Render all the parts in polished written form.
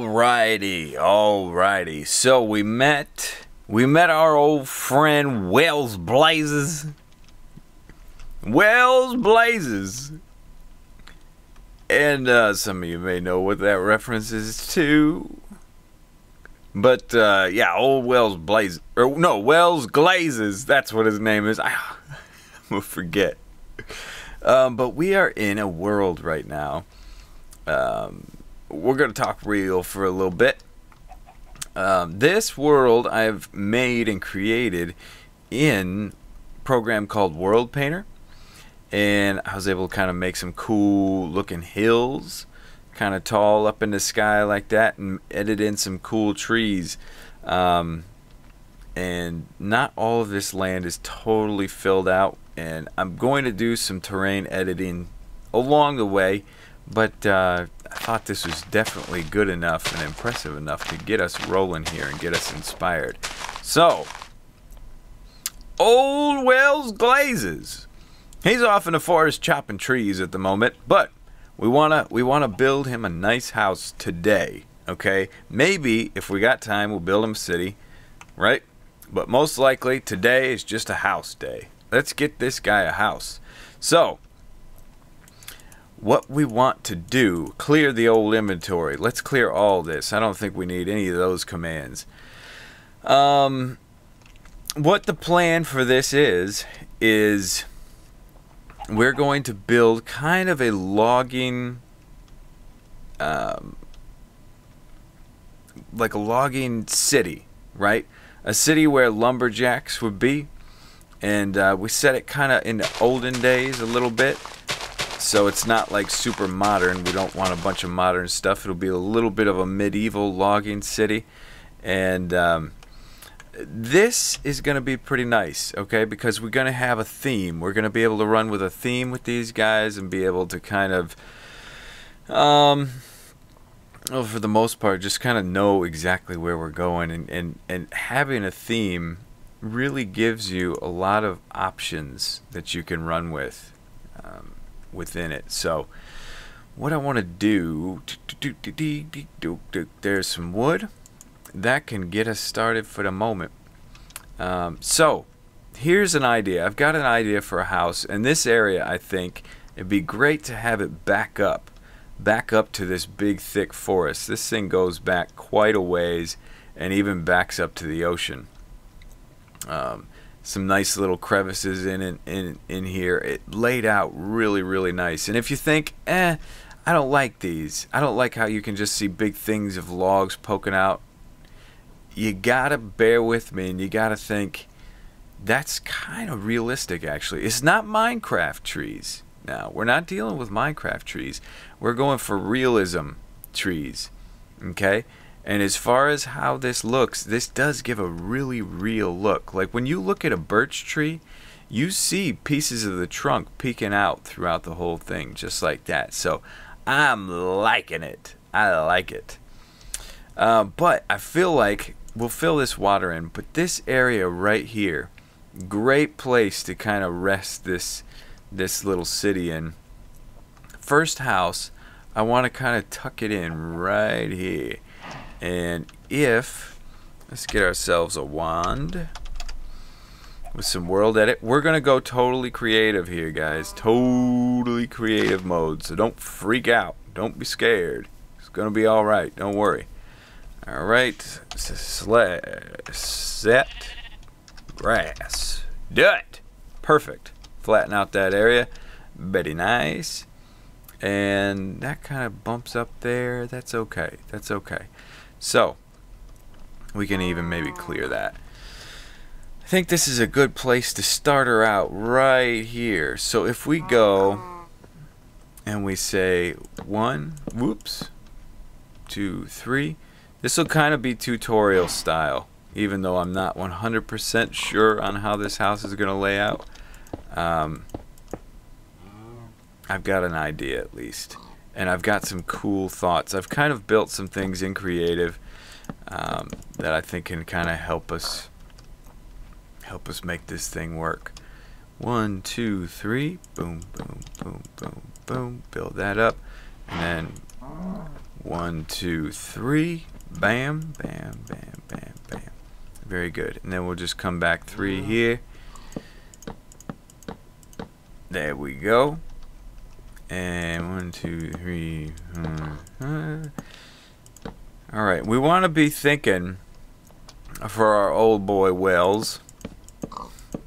Alrighty. So we met our old friend Wells Glazes. Wells Glazes. And some of you may know what that reference is to. But yeah, old Wells Glazes, or no, Wells Glazes. That's what his name is. I'm gonna forget. But we are in a world right now. We're gonna talk real for a little bit. This world I've made and created in a program called World Painter, and I was able to kind of make some cool looking hills, kind of tall up in the sky like that, and edit in some cool trees. And not all of this land is totally filled out, and I'm going to do some terrain editing along the way, but I thought this was definitely good enough and impressive enough to get us rolling here and get us inspired. So old Wells Glazes, he's off in the forest chopping trees at the moment, but we wanna build him a nice house today, okay? Maybe if we got time, we'll build him a city, right? But most likely today is just a house day. Let's get this guy a house. So, what we want to do, clear the old inventory. Let's clear all this. I don't think we need any of those commands. What the plan for this is we're going to build kind of a logging, like a logging city, right? A city where lumberjacks would be, and we set it kind of in the olden days a little bit, so it's not like super modern. We don't want a bunch of modern stuff. It'll be a little bit of a medieval logging city, and this is going to be pretty nice, okay, because we're going to have a theme. We're going to be able to run with a theme with these guys and be able to kind of, well, for the most part, just kind of know exactly where we're going. And having a theme really gives you a lot of options that you can run with within it. So what I want to do, there's some wood. That can get us started for the moment. So here's an idea. I've got an idea for a house in this area. I think it'd be great to have it back up to this big thick forest. This thing goes back quite a ways and even backs up to the ocean. Some nice little crevices in here. It laid out really nice. And if you think, I don't like these, I don't like how you can just see big things of logs poking out, you gotta bear with me, and you gotta think that's kind of realistic. Actually, it's not Minecraft trees. Now, we're not dealing with Minecraft trees. We're going for realism trees, okay? And as far as how this looks, this does give a really real look. Like when you look at a birch tree, you see pieces of the trunk peeking out throughout the whole thing, just like that. So I'm liking it. I like it. But I feel like we'll fill this water in, but this area right here, great place to kind of rest this little city in. First house, I want to kind of tuck it in right here. And let's get ourselves a wand with some world edit. We're going to go totally creative here, guys. Totally creative mode. So don't freak out. Don't be scared. It's going to be all right. Don't worry. All right, set grass, done. Perfect. Flatten out that area, very nice. And that kind of bumps up there. That's okay. That's okay. So we can even maybe clear that. I think this is a good place to start her out right here. So if we go and we say 1, 2, 3. This will kind of be tutorial style, even though I'm not 100% sure on how this house is going to lay out. I've got an idea at least, and I've got some cool thoughts. I've kind of built some things in creative that I think can kind of help us make this thing work. 1, 2, 3, boom, boom, boom, boom, boom. Build that up, and then 1, 2, 3. Bam, bam, bam, bam, bam. Very good. And then we'll just come back 3 here. There we go. And 1, 2, 3. Alright, we want to be thinking for our old boy Wells.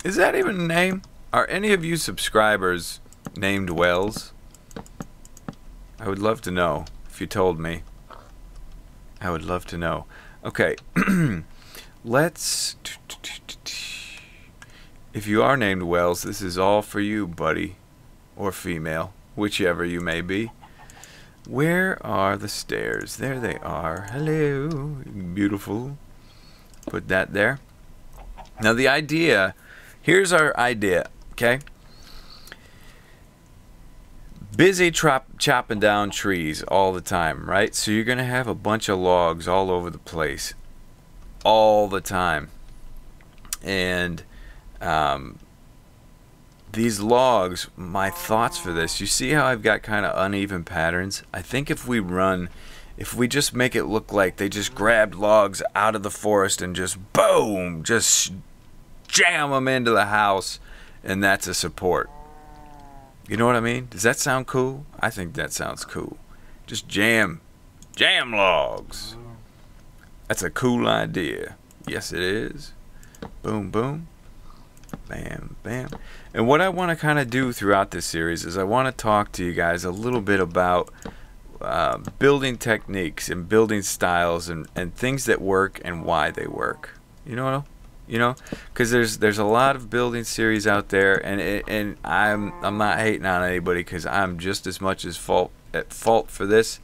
Is that even a name? Are any of you subscribers named Wells? I would love to know if you told me. I would love to know. Okay. Let's... If you are named Wells, this is all for you, buddy. Or female. Whichever you may be. Where are the stairs? There they are. Hello. Beautiful. Put that there. Now the idea... Here's our idea, okay? Busy chopping down trees all the time, right? So you're going to have a bunch of logs all over the place. All the time. And... these logs, my thoughts for this, you see how I've got kind of uneven patterns? I think if we run, if we just make it look like they just grabbed logs out of the forest and just boom, just jam them into the house, and that's a support. You know what I mean? Does that sound cool? I think that sounds cool. Just jam logs. That's a cool idea. Yes, it is. Boom, boom. Bam, bam. And what I want to kind of do throughout this series is I want to talk to you guys a little bit about building techniques and building styles and things that work and why they work. You know, because there's a lot of building series out there, and I'm not hating on anybody, because I'm just as much as at fault for this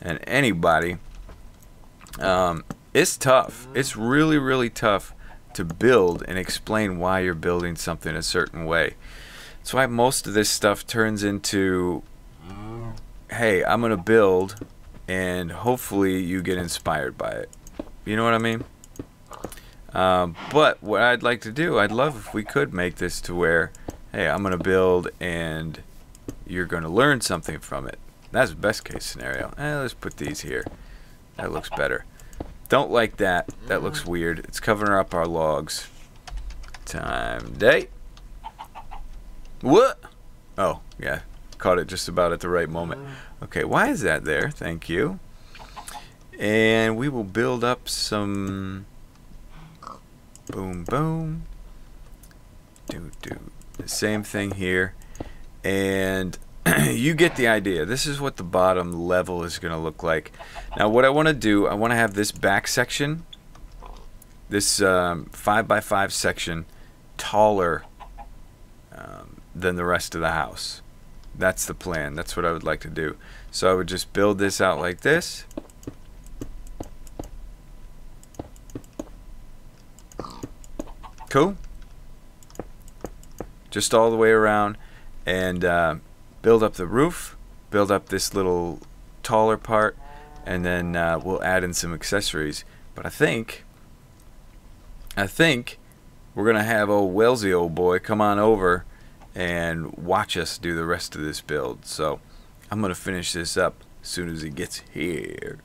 and anybody. It's tough. It's really, really tough to build and explain why you're building something a certain way. That's why most of this stuff turns into, hey, I'm gonna build and hopefully you get inspired by it. You know what I mean? But what I'd like to do, I'd love if we could make this to where, hey, I'm gonna build and you're gonna learn something from it. That's the best case scenario. Let's put these here. That looks better. Don't like that. That looks weird. It's covering up our logs. Time day. What? Oh, yeah. Caught it just about at the right moment. Okay, why is that there? Thank you. And we will build up some... Boom, boom. The same thing here. And... you get the idea. This is what the bottom level is going to look like. Now what I want to do, I want to have this back section, this 5x5 section, taller than the rest of the house. That's the plan. That's what I would like to do. So I would just build this out like this. Cool. Just all the way around. And build up the roof, build up this little taller part, and then we'll add in some accessories. But I think we're gonna have old Wellsy old boy come on over and watch us do the rest of this build. So I'm gonna finish this up as soon as he gets here.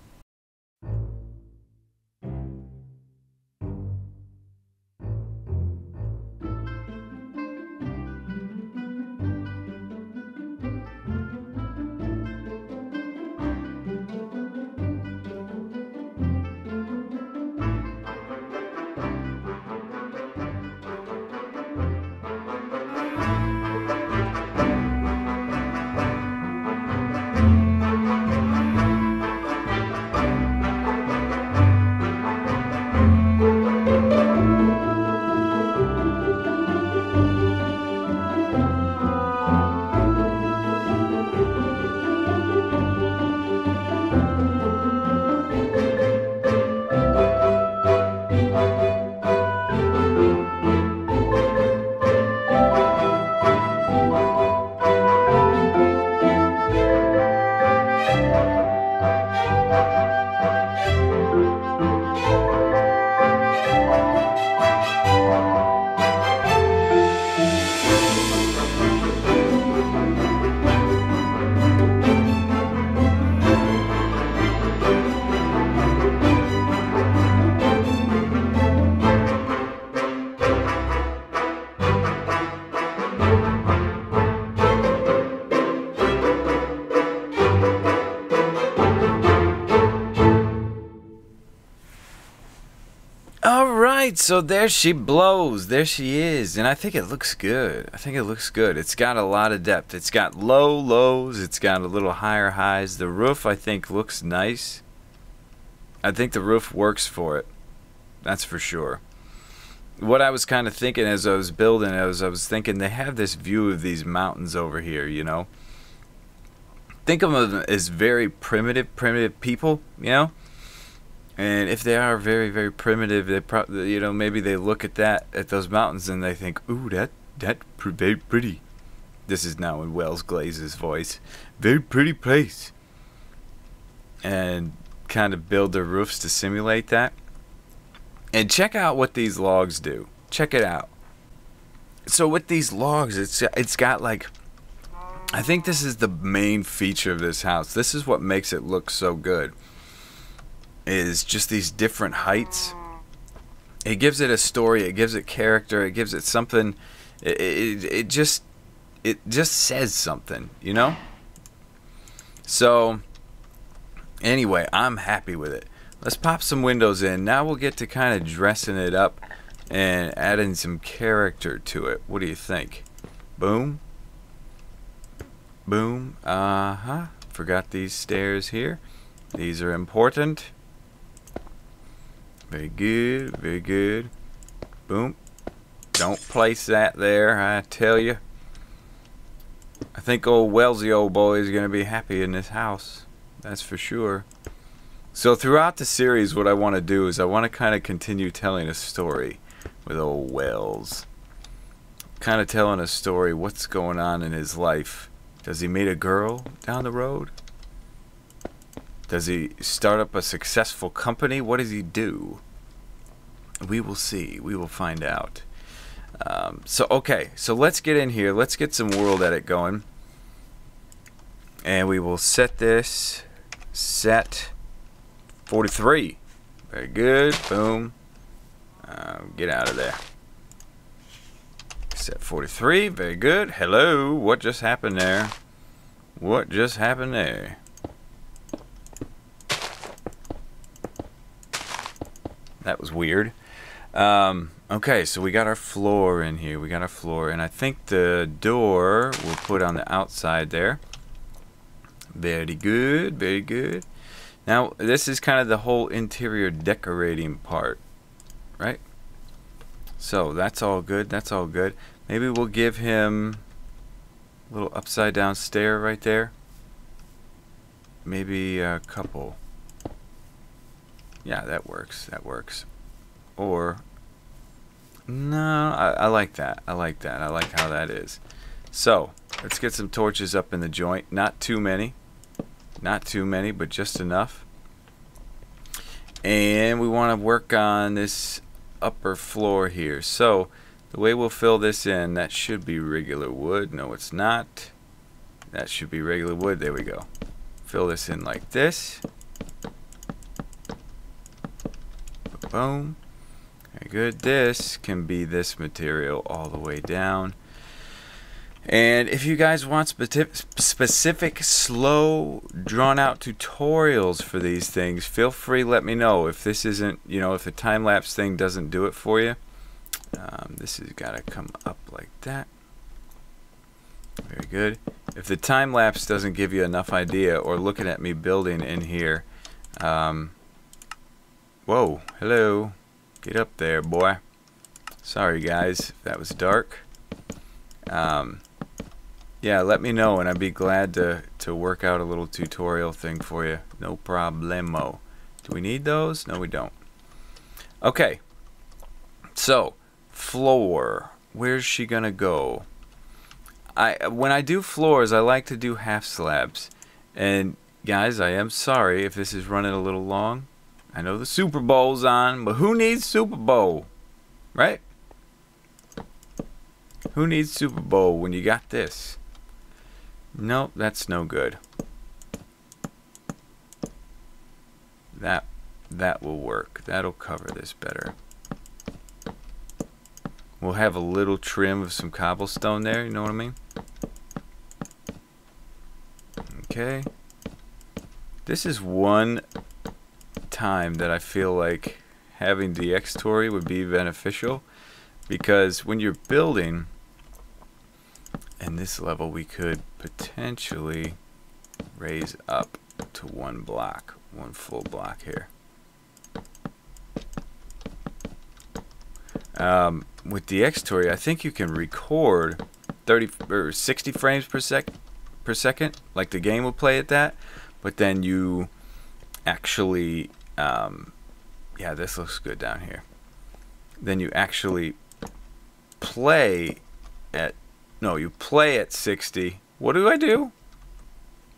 Alright, so there she blows. There she is. And I think it looks good. I think it looks good. It's got a lot of depth. It's got low lows. It's got a little higher highs. The roof, I think, looks nice. I think the roof works for it. That's for sure. What I was kind of thinking as I was building, I was thinking they have this view of these mountains over here, you know. Think of them as very primitive people, you know. And if they are very primitive, they probably, you know, maybe they look at that, at those mountains, and they think, "Ooh, that very pretty." This is now in Wells Glazes' voice. Very pretty place. And kind of build their roofs to simulate that. And check out what these logs do. Check it out. So with these logs, it's got like, I think this is the main feature of this house. This is what makes it look so good. Is just these different heights. It gives it a story, it gives it character, it gives it something. It just says something, you know? So anyway, I'm happy with it. Let's pop some windows in. Now we'll get to kind of dressing it up and adding some character to it. What do you think? Boom. Boom. Uh-huh. Forgot these stairs here. These are important. Very good, very good. Boom. Don't place that there, I tell you. I think old Wellsy old boy is going to be happy in this house. That's for sure. So throughout the series, what I want to do is I want to kind of continue telling a story with old Wells. Kind of telling a story, what's going on in his life. Does he meet a girl down the road? Does he start up a successful company? What does he do? We will see. We will find out. Okay. So let's get in here. Let's get some world edit going. And we will set this. Set 43. Very good. Boom. Get out of there. Set 43. Very good. Hello. What just happened there? What just happened there? That was weird. Okay, so we got our floor in here. We got our floor, and I think the door we'll put on the outside there. Very good, very good. Now, this is kind of the whole interior decorating part, right? So that's all good, that's all good. Maybe we'll give him a little upside down stair right there. Maybe a couple. Yeah, that works. That works. Or, no, I like that. I like that. I like how that is. So, let's get some torches up in the joint. Not too many. Not too many, but just enough. And we want to work on this upper floor here. So, the way we'll fill this in, that should be regular wood. No, it's not. That should be regular wood. There we go. Fill this in like this. Boom. Very good. This can be this material all the way down. And if you guys want specific, slow, drawn-out tutorials for these things, feel free. Let me know if this isn't, you know, if the time-lapse thing doesn't do it for you. This has got to come up like that. Very good. If the time-lapse doesn't give you enough idea, or looking at me building in here, whoa, hello. Get up there, boy. Sorry, guys, if that was dark. Yeah, let me know, and I'd be glad to work out a little tutorial thing for you. No problemo. Do we need those? No, we don't. Okay. So, floor. Where's she going to go? When I do floors, I like to do half slabs. And, guys, I am sorry if this is running a little long. I know the Super Bowl's on, but who needs Super Bowl? Right? Who needs Super Bowl when you got this? Nope, that's no good. That will work. That'll cover this better. We'll have a little trim of some cobblestone there, you know what I mean? Okay. This is one time that I feel like having DXtory would be beneficial, because when you're building in this level, we could potentially raise up to one block, one full block here. With DXtory, I think you can record 30 or 60 frames per second, like the game will play at that, but then you actually yeah, this looks good down here. Then you actually play at, no, you play at 60. What do I do?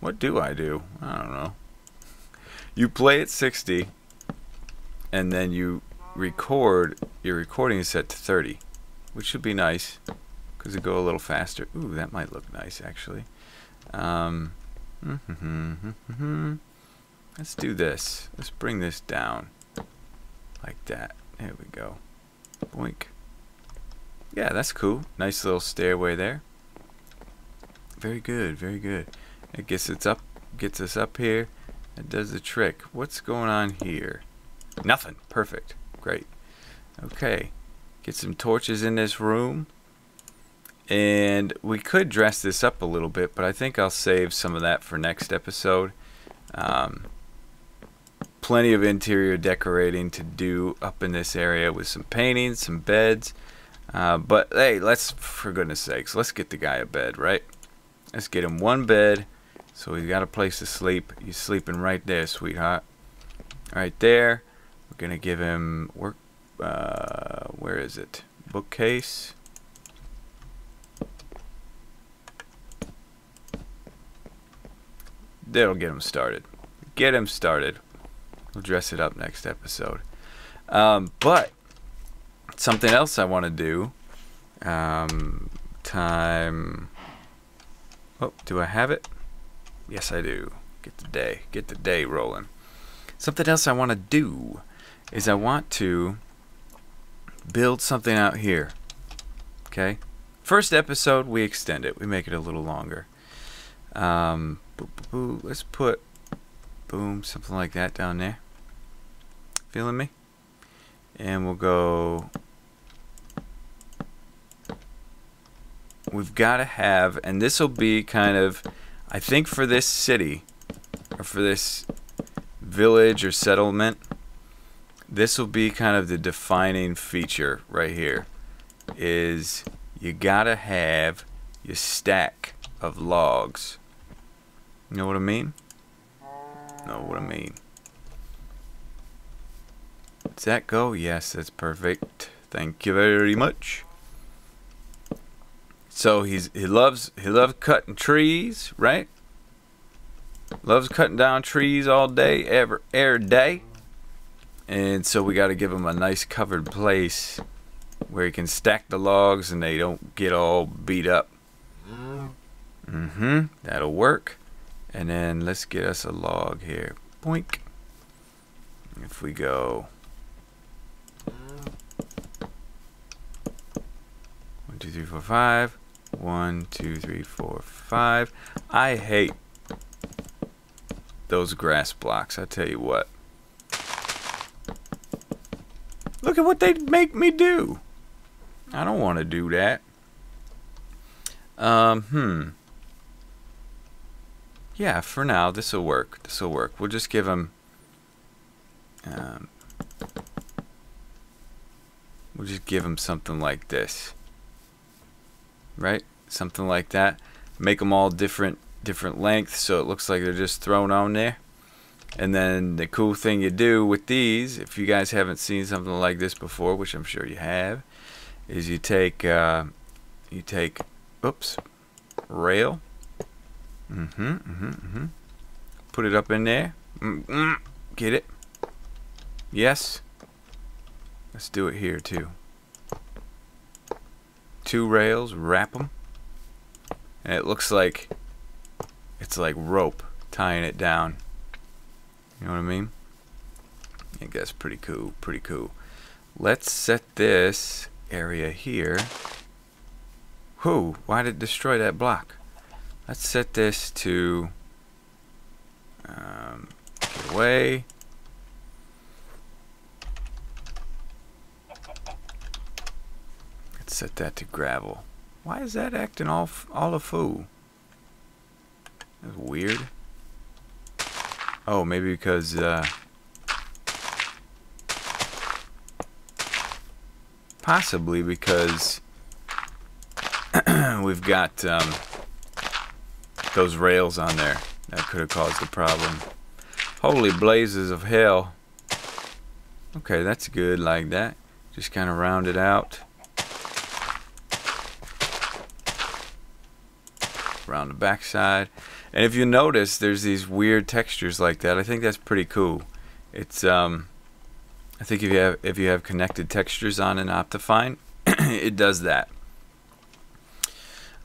What do I do? I don't know. You play at 60 and then you record, your recording is set to 30, which should be nice because it go a little faster. Ooh, that might look nice actually. Let's do this. Let's bring this down like that. There we go. Boink. Yeah, that's cool. Nice little stairway there. Very good, very good. I guess it's up, gets us up here. It does the trick. What's going on here? Nothing. Perfect. Great. Okay. Get some torches in this room. And we could dress this up a little bit, but I think I'll save some of that for next episode. Plenty of interior decorating to do up in this area with some painting, some beds. But hey, let's, for goodness sakes, let's get the guy a bed, right? Let's get him one bed so he's got a place to sleep. He's sleeping right there, sweetheart. Right there. We're going to give him work. Where is it? Bookcase. That'll get him started. Get him started. We'll dress it up next episode. But something else I want to do. Oh, do I have it? Yes, I do. Get the day rolling. Something else I want to do is I want to build something out here. Okay? First episode, we extend it. We make it a little longer. Let's put, boom, something like that down there. Feeling me? And we'll go... We've got to have, and this will be kind of, I think for this city, or for this village or settlement, this will be kind of the defining feature right here, is you got to have your stack of logs. You know what I mean? Know what I mean. Does that go? Yes, that's perfect. Thank you very much. So he loves cutting trees, right? Loves cutting down trees all day, every day. And so we got to give him a nice covered place where he can stack the logs and they don't get all beat up. Mm-hmm. That'll work. And then let's get us a log here. Boink. If we go 1, 2, 3, 4, 5. 1, 2, 3, 4, 5. I hate those grass blocks, I tell you what. Look at what they make me do. I don't want to do that. Yeah, for now, this'll work. This'll work. We'll just give them we'll just give them something like this. Right, something like that. Make them all different lengths, so it looks like they're just thrown on there. And then the cool thing you do with these, if you guys haven't seen something like this before, which I'm sure you have, is you take rail, put it up in there, get it. Yes, let's do it here too. 2 rails, wrap them, and it looks like it's like rope tying it down. You know what I mean? I think that's pretty cool, pretty cool. Let's set this area here. Whoo, why did it destroy that block? Let's set this to get away. Set that to gravel. Why is that acting all a fool? That's weird. Oh, maybe because possibly because we've got those rails on there. That could have caused the problem. Holy blazes of hell. Okay, that's good like that. Just kind of round it out. Around the backside. And if you notice, there's these weird textures like that. I think that's pretty cool. It's I think if you have connected textures on an Optifine, it does that.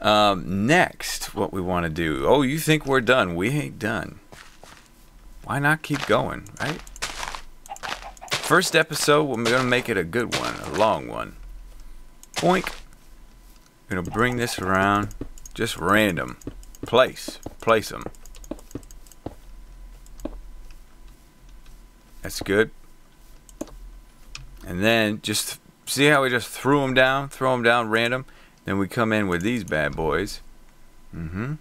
Next, what we want to do. Oh, you think we're done? We ain't done. Why not keep going, right? First episode, we're gonna make it a good one, a long one. Boink. Gonna bring this around. Just random. Place them. That's good. And then just see how we just threw them down random. Then we come in with these bad boys. Mm-hmm.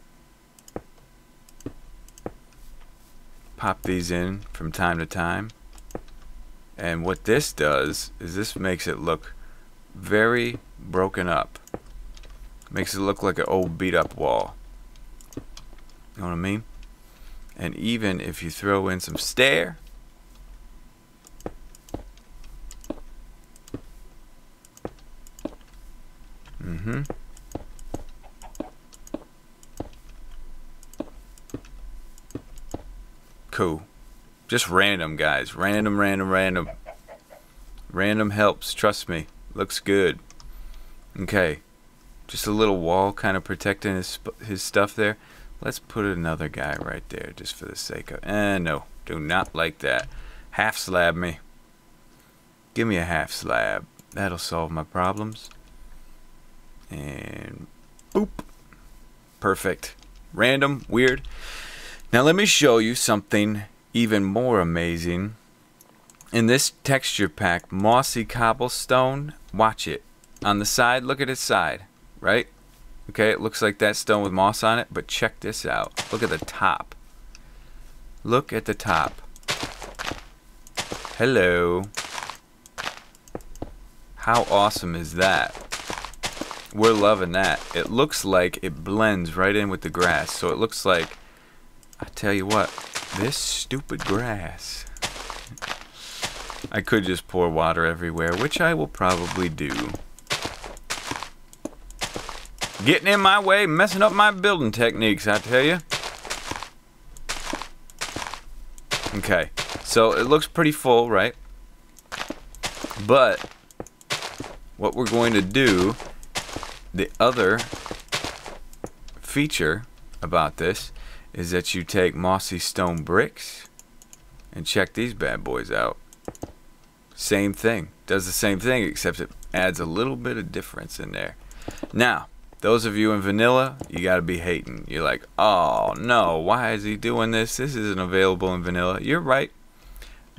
Pop these in from time to time. And what this does is this makes it look very broken up. Makes it look like an old beat-up wall. You know what I mean? And even if you throw in some stair, cool. Just random, guys. Random. Random helps. Trust me. Looks good. Okay. Just a little wall kind of protecting his stuff there. Let's put another guy right there just for the sake of... no. Do not like that. Half slab me. Give me a half slab. That'll solve my problems. And... boop. Perfect. Random. Weird. Now let me show you something even more amazing. In this texture pack, mossy cobblestone. Watch it. On the side, look at its side. Right? Okay, it looks like that stone with moss on it, but check this out. Look at the top. Look at the top. Hello. How awesome is that? We're loving that. It looks like it blends right in with the grass, so it looks like, I tell you what, this stupid grass. I could just pour water everywhere, which I will probably do. Getting in my way, messing up my building techniques, I tell you. Okay, so it looks pretty full, right? But what we're going to do, the other feature about this is that you take mossy stone bricks and check these bad boys out. Same thing. Does the same thing, except it adds a little bit of difference in there. Now, those of you in vanilla, you gotta be hating. You're like, oh no, why is he doing this? This isn't available in vanilla. You're right.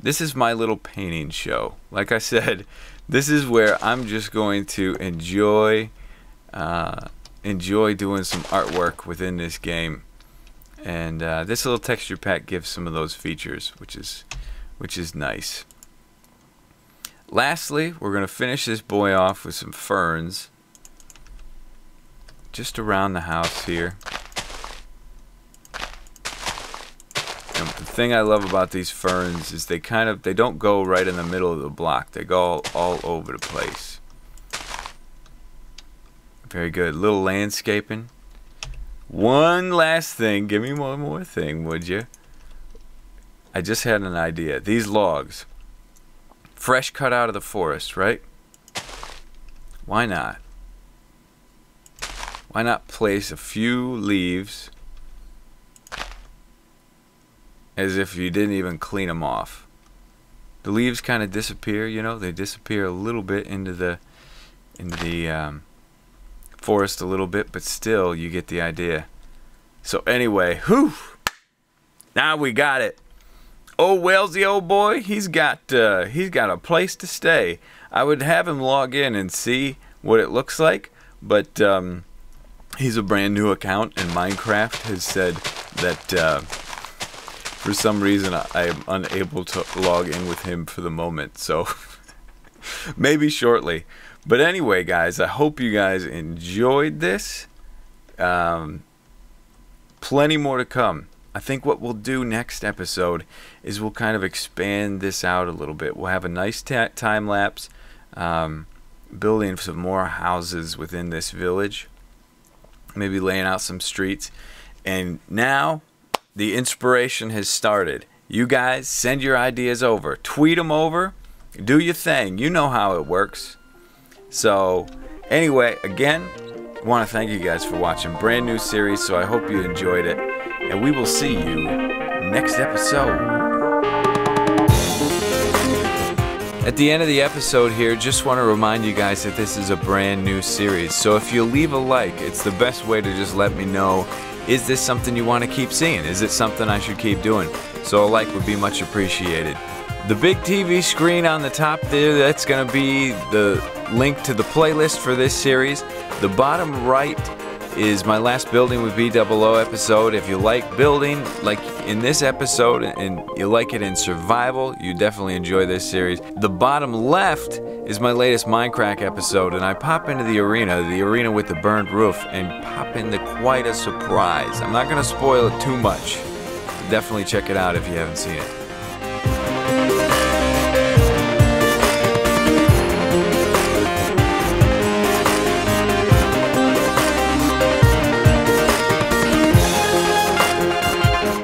This is my little painting show. Like I said, this is where I'm just going to enjoy doing some artwork within this game. And this little texture pack gives some of those features, which is nice. Lastly, we're gonna finish this boy off with some ferns. Just around the house here. And the thing I love about these ferns is they don't go right in the middle of the block. They go all over the place. Very good. Little landscaping. One last thing. Give me one more thing, would you? I just had an idea. These logs. Fresh cut out of the forest, right? Why not? Why not place a few leaves as if you didn't even clean them off? The leaves kind of disappear, you know. They disappear a little bit into the forest a little bit, but still you get the idea. So anyway, whew! Now we got it. Oh, Wellsy old boy, he's got a place to stay. I would have him log in and see what it looks like, but he's a brand new account, and Minecraft has said that for some reason I'm unable to log in with him for the moment, so maybe shortly. But anyway, guys, I hope you guys enjoyed this. Plenty more to come. I think what we'll do next episode is we'll kind of expand this out a little bit. We'll have a nice time lapse building some more houses within this village, maybe laying out some streets. And now the inspiration has started. You guys send your ideas over, tweet them over, do your thing. You know how it works. So anyway, again, I want to thank you guys for watching. Brand new series, so I hope you enjoyed it, and we will see you next episode. At the end of the episode here, just want to remind you guys that this is a brand new series, so if you leave a like, it's the best way to just let me know, is this something you want to keep seeing? Is it something I should keep doing? So a like would be much appreciated. The big TV screen on the top there, that's going to be the link to the playlist for this series. The bottom right is my last Building with BOO episode. If you like building, like in this episode, and you like it in survival, you definitely enjoy this series. The bottom left is my latest Minecraft episode, and I pop into the arena with the burned roof, and pop into quite a surprise. I'm not going to spoil it too much. Definitely check it out if you haven't seen it.